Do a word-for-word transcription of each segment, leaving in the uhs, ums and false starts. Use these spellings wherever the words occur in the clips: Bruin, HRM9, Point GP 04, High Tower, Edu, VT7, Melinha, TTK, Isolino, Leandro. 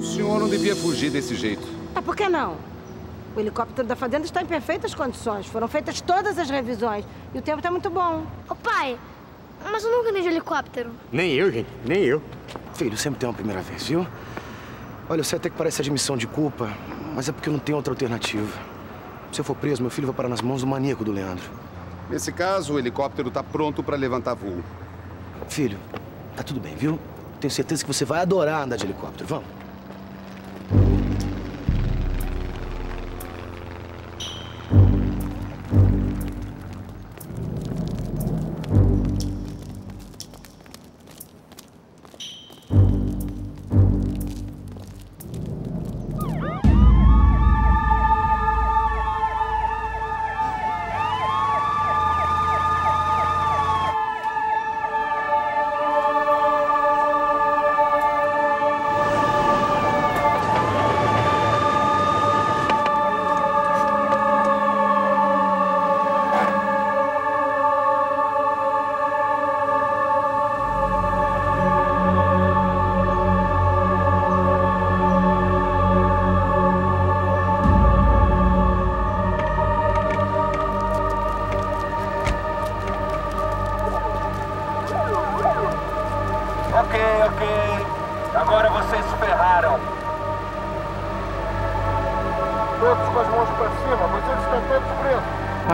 O senhor não devia fugir desse jeito. Ah, por que não? O helicóptero da fazenda está em perfeitas condições. Foram feitas todas as revisões. E o tempo está muito bom. Ô, pai, mas eu nunca andei de helicóptero. Nem eu, gente. Nem eu. Filho, sempre tem uma primeira vez, viu? Olha, eu sei até que parece admissão de culpa, mas é porque eu não tenho outra alternativa. Se eu for preso, meu filho vai parar nas mãos do maníaco do Leandro. Nesse caso, o helicóptero está pronto para levantar voo. Filho, tá tudo bem, viu? Tenho certeza que você vai adorar andar de helicóptero. Vamos.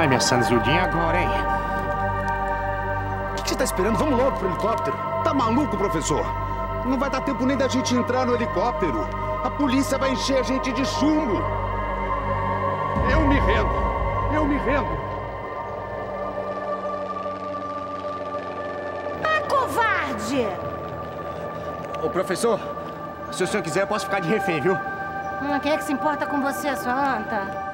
Minha sanzudinha agora, hein? O que, que você tá esperando? Vamos logo pro helicóptero. Tá maluco, professor? Não vai dar tempo nem da gente entrar no helicóptero. A polícia vai encher a gente de chumbo. Eu me rendo. Eu me rendo. Ah, covarde! Ô, professor, se o senhor quiser, eu posso ficar de refém, viu? Hum, quem é que se importa com você, sua anta?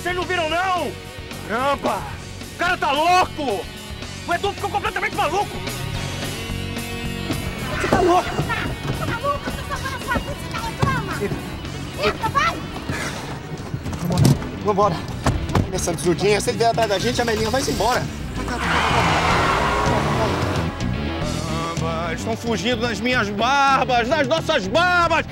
Vocês não viram, não? Caramba! O cara tá louco! O Edu ficou completamente maluco! Você tá louco? Tá maluco? Você só tá na sua vida, você tá reclama! Eita, vai! Vambora, vambora! Essa absurdinha, se ele vier atrás da gente, a Melinha vai-se embora! Caramba, eles estão fugindo das minhas barbas, das nossas barbas!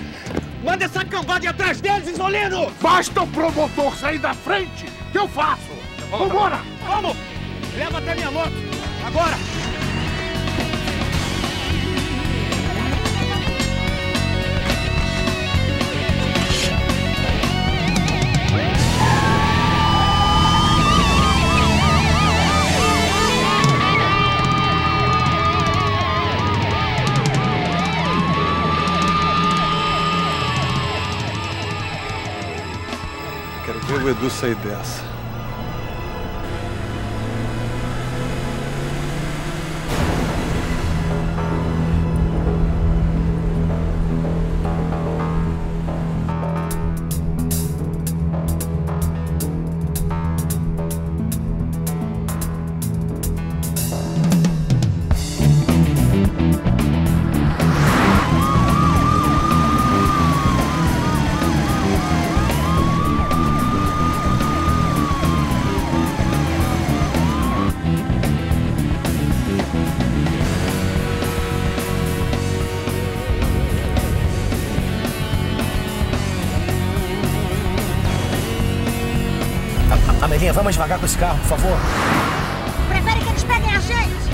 Manda essa cambada atrás deles, Isolino! Basta o promotor sair da frente, que eu faço! Vambora! Vamos! Leva até minha moto! Agora! O Edu sair dessa. Melinha, vamos devagar com esse carro, por favor. Prefere que eles peguem a gente?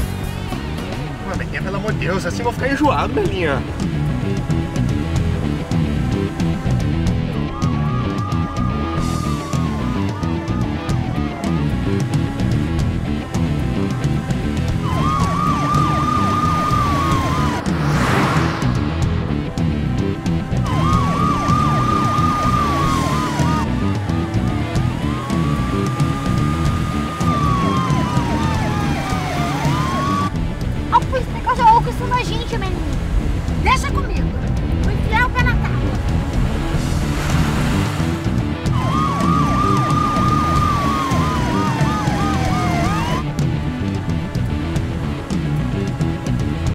Ah, Melinha, pelo amor de Deus, assim eu vou ficar enjoado, Melinha. fazer algo com a gente, Melinha. Deixa comigo. Vou enfiar o pé.